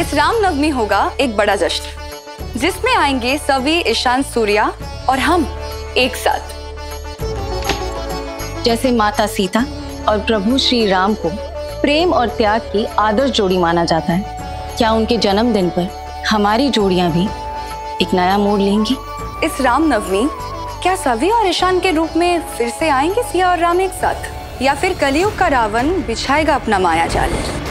इस रामनवमी होगा एक बड़ा जश्न जिसमें आएंगे सभी ईशान, सूर्या और हम एक साथ। जैसे माता सीता और प्रभु श्री राम को प्रेम और त्याग की आदर्श जोड़ी माना जाता है, क्या उनके जन्मदिन पर हमारी जोड़ियां भी एक नया मोड़ लेंगी? इस रामनवमी क्या सभी और ईशान के रूप में फिर से आएंगे सिया और राम एक साथ, या फिर कलियुग का रावण बिछाएगा अपना माया जाल?